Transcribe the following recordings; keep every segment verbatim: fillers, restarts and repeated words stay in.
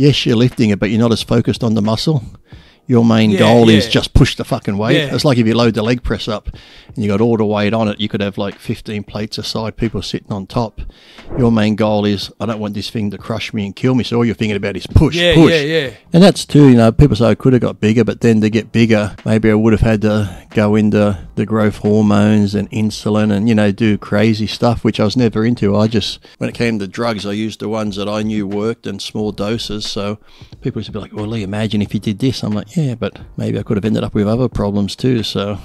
yes, you're lifting it, but you're not as focused on the muscle. Your main yeah, goal yeah. is just push the fucking weight. Yeah. It's like if you load the leg press up and you got all the weight on it, you could have like fifteen plates aside, people sitting on top. Your main goal is, I don't want this thing to crush me and kill me. So all you're thinking about is push, yeah, push. Yeah, yeah. And that's too, you know, people say I could have got bigger, but then to get bigger, maybe I would have had to go into the growth hormones and insulin and, you know, do crazy stuff, which I was never into. I just, when it came to drugs, I used the ones that I knew worked in small doses. So people used to be like, well, Lee, imagine if you did this. I'm like, yeah. Yeah, but maybe I could have ended up with other problems too, so.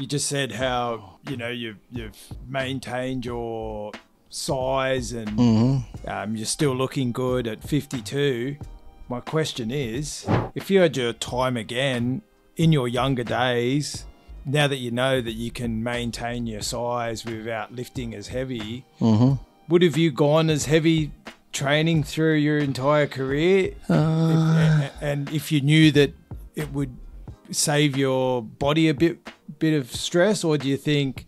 You just said how, you know, you've, you've maintained your size and mm-hmm. um, you're still looking good at fifty-two. My question is, if you had your time again in your younger days, now that you know that you can maintain your size without lifting as heavy, mm-hmm. would have you gone as heavy training through your entire career, uh, if, and if you knew that it would save your body a bit bit of stress? Or do you think,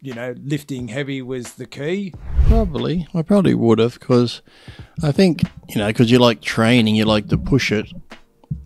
you know, lifting heavy was the key? Probably. I probably would have, because I think, you know, because you like training, you like to push it.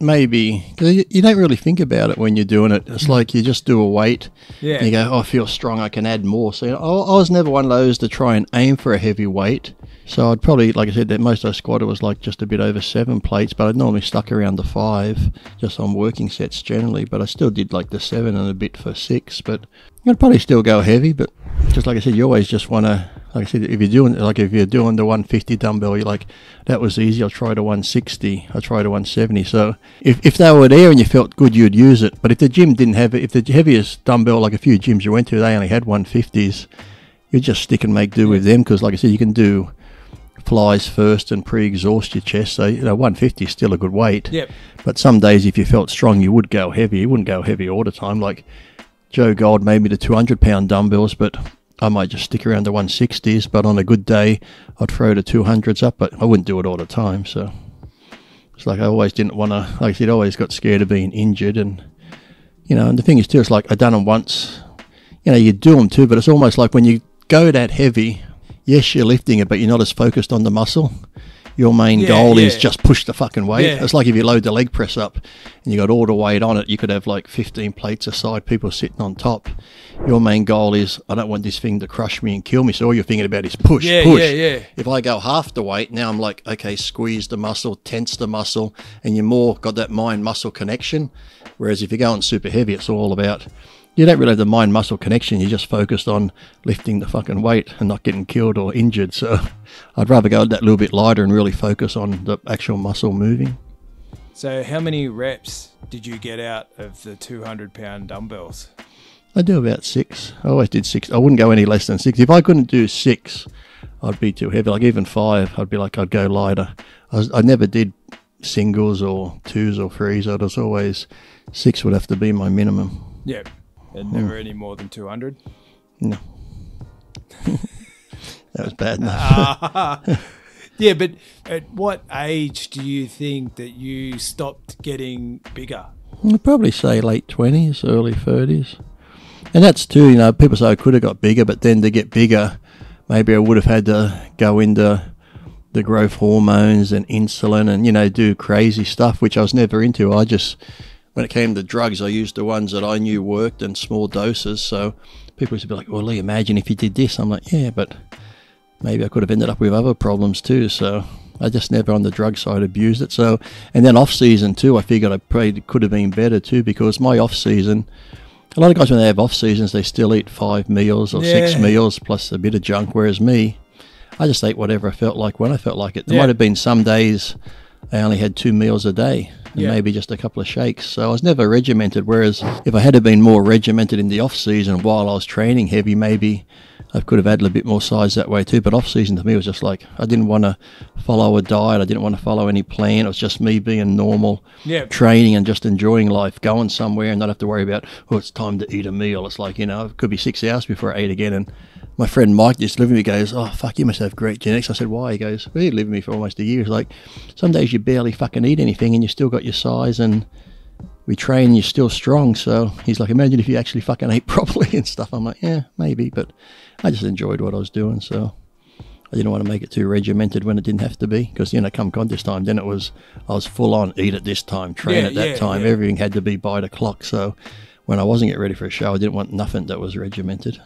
Maybe, because you, you don't really think about it when you're doing it. It's like you just do a weight, yeah. and you go, oh, I feel strong, I can add more. So you know, I, I was never one of those to try and aim for a heavy weight. So I'd probably, like I said, that most I squatted was like just a bit over seven plates, but I'd normally stuck around the five, just on working sets generally. But I still did like the seven and a bit for six, but I'd probably still go heavy. But just like I said, you always just want to, like I said, if you're doing, like if you're doing the one fifty dumbbell, you're like, that was easy, I'll try the one sixty, I'll try the one seventy. So if, if they were there and you felt good, you'd use it. But if the gym didn't have it, if the heaviest dumbbell, like a few gyms you went to, they only had one fifties, you just stick and make do with them, because like I said, you can do flies first and pre-exhaust your chest. So you know, one fifty is still a good weight. Yep. But some days if you felt strong, you would go heavy. You wouldn't go heavy all the time. Like Joe Gold made me the two hundred pound dumbbells, but I might just stick around the one sixties, but on a good day I'd throw the two hundreds up, but I wouldn't do it all the time. So it's like I always didn't want to, like I said, I always got scared of being injured. And you know, and the thing is too, it's like I done them once, you know, you do them too, but it's almost like when you go that heavy, yes, you're lifting it, but you're not as focused on the muscle. Your main yeah, goal yeah. is just push the fucking weight. Yeah. It's like if you load the leg press up and you got all the weight on it, you could have like fifteen plates aside, people sitting on top. Your main goal is, I don't want this thing to crush me and kill me. So all you're thinking about is push, yeah, push. Yeah, yeah. If I go half the weight, now I'm like, okay, squeeze the muscle, tense the muscle, and you're more got that mind-muscle connection. Whereas if you're going super heavy, it's all about, you don't really have the mind-muscle connection. You're just focused on lifting the fucking weight and not getting killed or injured. So I'd rather go that little bit lighter and really focus on the actual muscle moving. So how many reps did you get out of the two hundred pound dumbbells? I do about six. I always did six. I wouldn't go any less than six. If I couldn't do six, I'd be too heavy. Like even five, I'd be like, I'd go lighter. I, was, I never did singles or twos or threes. I was always, six would have to be my minimum. Yeah. And never mm. any more than two hundred? No. That was bad enough. uh, yeah, but at what age do you think that you stopped getting bigger? I'd probably say late twenties, early thirties. And that's too, you know, people say I could have got bigger, but then to get bigger, maybe I would have had to go into the growth hormones and insulin and, you know, do crazy stuff, which I was never into. I just... When it came to drugs, I used the ones that I knew worked in small doses. So people used to be like, well, Lee, imagine if you did this. I'm like, yeah, but maybe I could have ended up with other problems too. So I just never on the drug side abused it. So, and then off season too, I figured I probably could have been better too, because my off season, a lot of guys when they have off seasons, they still eat five meals or yeah. six meals plus a bit of junk. Whereas me, I just ate whatever I felt like when I felt like it. There yeah. might have been some days I only had two meals a day. And yeah. maybe just a couple of shakes. So I was never regimented, whereas if I had been more regimented in the off-season while I was training heavy, maybe I could have added a bit more size that way too. But off-season to me was just like, I didn't want to follow a diet. I didn't want to follow any plan. It was just me being normal, yeah. training and just enjoying life, going somewhere and not have to worry about, oh, it's time to eat a meal. It's like, you know, it could be six hours before I ate again. And my friend Mike just lived with me, goes, oh, fuck, you must have great genetics. I said, why? He goes, well, you lived with me for almost a year. He's like, some days you barely fucking eat anything and you still got your size, and we train, you're still strong. So he's like, imagine if you actually fucking ate properly and stuff. I'm like, yeah, maybe, but I just enjoyed what I was doing, so I I didn't want to make it too regimented when it didn't have to be, because, you know, come contest time, then it was, I was full on, eat at this time, train yeah, at that yeah, time. Yeah. Everything had to be by the clock. So when I wasn't getting ready for a show, I didn't want nothing that was regimented.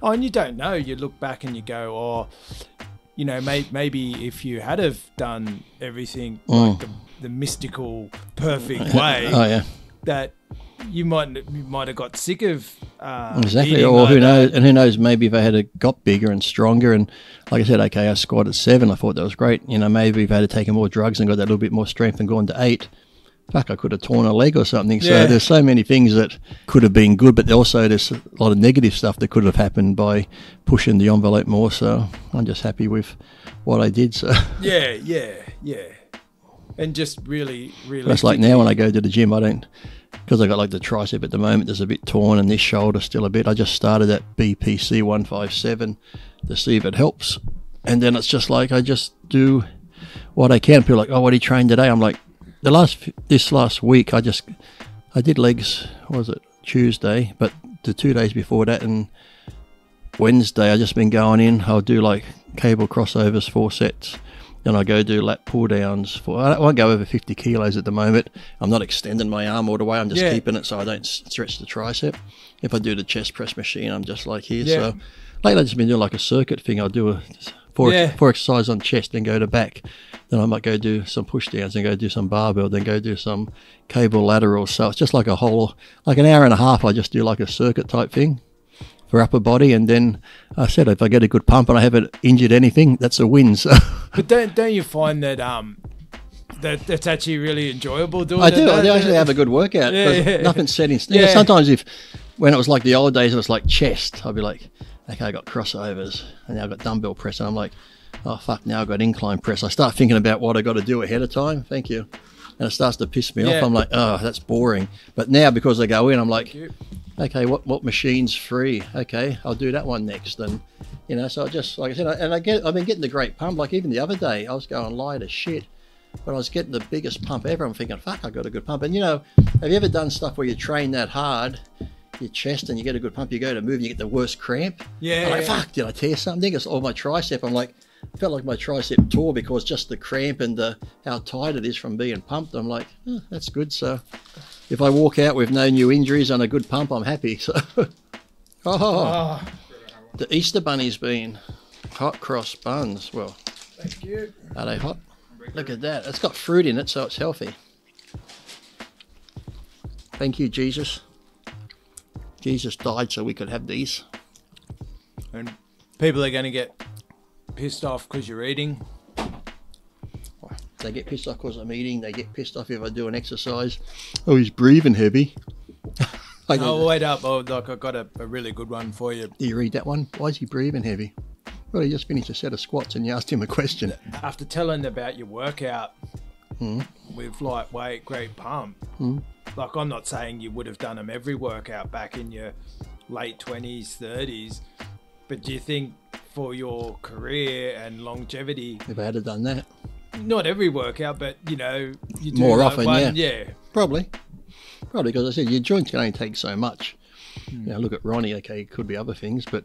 Oh, and you don't know. You look back and you go, oh, you know, may maybe if you had have done everything mm. like the, the mystical, perfect way, oh, yeah. that you might you might have got sick of uh, exactly. Or like who knows? That. And who knows? Maybe if I had a, got bigger and stronger, and like I said, okay, I squatted seven. I thought that was great. You know, maybe if I had taken more drugs and got that little bit more strength and gone to eight. Fuck, I could have torn a leg or something. So yeah. there's so many things that could have been good, but also there's a lot of negative stuff that could have happened by pushing the envelope more. So I'm just happy with what I did. So yeah, yeah, yeah. And just really, really. That's like now when I go to the gym, I don't, because I got like the tricep at the moment, there's a bit torn, and this shoulder still a bit. I just started at B P C one five seven to see if it helps. And then it's just like I just do what I can. People are like, oh, what did you train today? I'm like, The last this last week, I just I did legs. What was it, Tuesday? But the two days before that and Wednesday, I just been going in. I'll do like cable crossovers, four sets, then I go do lat pull downs. For I won't go over fifty kilos at the moment. I'm not extending my arm all the way. I'm just yeah. keeping it so I don't stretch the tricep. If I do the chest press machine, I'm just like here. Yeah. So lately, I've just been doing like a circuit thing. I'll do a Four, yeah. four exercise on chest, then go to back. Then I might go do some push downs and go do some barbell, then go do some cable laterals. So it's just like a whole, like an hour and a half, I just do like a circuit type thing for upper body. And then I said, if I get a good pump and I haven't injured anything, that's a win. So. But don't, don't you find that um, that that's actually really enjoyable doing I that? Do, I do. I actually have a good workout. Yeah, yeah. Nothing's set in stone. Yeah. Sometimes if, when it was like the old days, it was like chest, I'd be like, okay, I got crossovers and now I've got dumbbell press, and I'm like, oh fuck, now I've got incline press. I start thinking about what I got to do ahead of time. Thank you. And it starts to piss me yeah. off. I'm like, oh, that's boring. But now because I go in, I'm like, okay, what, what machine's free? Okay, I'll do that one next. And, you know, so I just, like I said, I, and I get, I've been getting the great pump. Like even the other day, I was going light as shit, but I was getting the biggest pump ever. I'm thinking, fuck, I got a good pump. And, you know, have you ever done stuff where you train that hard, your chest, and you get a good pump, you go to move and you get the worst cramp? Yeah. I'm like, fuck, did I tear something? It's all my tricep. I'm like, felt like my tricep tore because just the cramp and the how tight it is from being pumped. I'm like, oh, that's good. So if I walk out with no new injuries and a good pump, I'm happy. So oh, oh, the Easter bunny's been hot cross buns. Well, thank you. Are they hot? Look at that. It's got fruit in it, so it's healthy. Thank you, Jesus. Jesus died so we could have these. And people are going to get pissed off because you're eating. They get pissed off because I'm eating. They get pissed off if I do an exercise. Oh, he's breathing heavy. I oh, wait up. Oh, Doc, I've got a, a really good one for you. Do you read that one? Why is he breathing heavy? Well, he just finished a set of squats and you asked him a question. After telling about your workout mm. with light weight, great pump, mm. like, I'm not saying you would have done them every workout back in your late twenties, thirties, but do you think for your career and longevity, if I had done that, not every workout, but you know, you do more often, one, yeah, yeah, probably, probably because I said your joints can only take so much. Mm. You know, look at Ronnie. Okay, it could be other things, but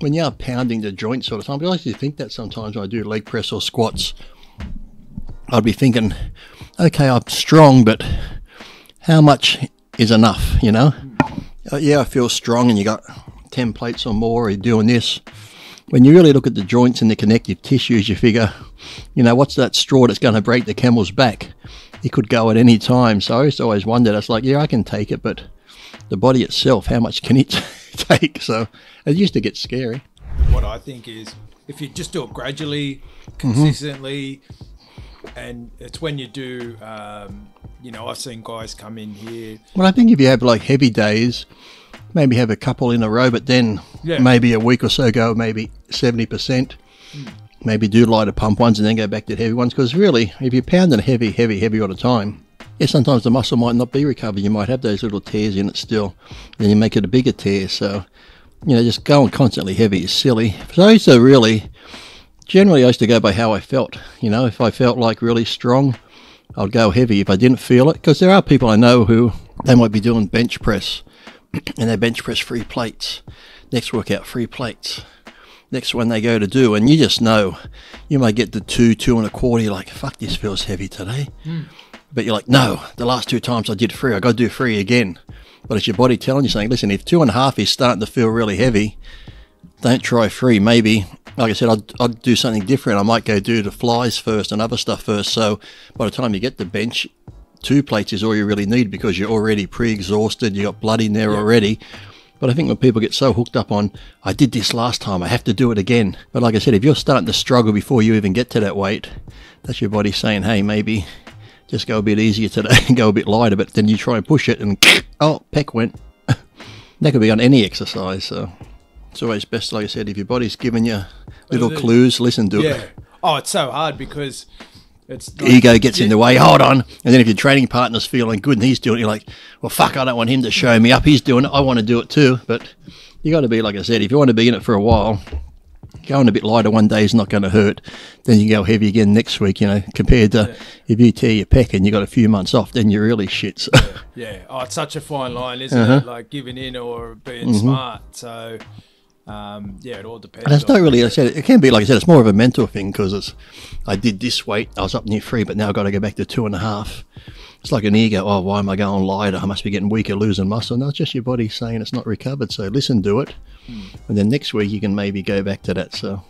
when you are pounding the joints all the time, I actually think that sometimes when I do leg press or squats, I'd be thinking, okay, I'm strong, but how much is enough, you know? Uh, yeah, I feel strong and you got ten plates or more, or you're doing this. When you really look at the joints and the connective tissues, you figure, you know, what's that straw that's going to break the camel's back? It could go at any time. So I just always wondered, I was like, yeah, I can take it, but the body itself, how much can it take? So it used to get scary. What I think is, if you just do it gradually, consistently, mm-hmm. and it's when you do... Um, you know, I've seen guys come in here. Well, I think if you have like heavy days, maybe have a couple in a row, but then yeah. maybe a week or so go, maybe seventy percent, mm. maybe do lighter pump ones and then go back to the heavy ones. Because really, if you're pounding heavy, heavy, heavy all the time, yeah, sometimes the muscle might not be recovered. You might have those little tears in it still, and you make it a bigger tear. So, you know, just going constantly heavy is silly. So I used to really, generally I used to go by how I felt. You know, if I felt like really strong, I'll go heavy. If I didn't feel it, because there are people I know who they might be doing bench press and they bench press three plates, next workout three plates, next one they go to do, and you just know, you might get the two, two and a quarter, you're like, fuck, this feels heavy today. Mm. But you're like, no, the last two times I did three, I got to do three again. But it's your body telling you something. Listen, if two and a half is starting to feel really heavy, don't try three. Maybe, like I said, I'd, I'd do something different. I might go do the flies first and other stuff first. So by the time you get to bench, two plates is all you really need because you're already pre-exhausted. You got blood in there yeah. already. But I think when people get so hooked up on, I did this last time, I have to do it again. But like I said, if you're starting to struggle before you even get to that weight, that's your body saying, hey, maybe just go a bit easier today and go a bit lighter. But then you try and push it and, oh, pec went. That could be on any exercise. So it's always best, like I said, if your body's giving you little the, clues, listen to yeah. it. Oh, it's so hard because it's like, ego gets yeah. in the way. Hold on. And then if your training partner's feeling good and he's doing it, you're like, well, fuck, I don't want him to show me up. He's doing it. I want to do it too. But you got to be, like I said, if you want to be in it for a while, going a bit lighter one day is not going to hurt. Then you can go heavy again next week, you know, compared to yeah. if you tear your pec and you got a few months off, then you're really shit. So. Yeah. yeah. Oh, it's such a fine line, isn't uh-huh. it? Like giving in or being mm-hmm. smart. So, um, yeah, it all depends. And it's not really, I said, it can be, like I said, it's more of a mental thing because it's, I did this weight, I was up near three, but now I've got to go back to two and a half. It's like an ego. Oh, why am I going lighter? I must be getting weaker, losing muscle. No, it's just your body saying it's not recovered. So listen to it. Mm. And then next week you can maybe go back to that. So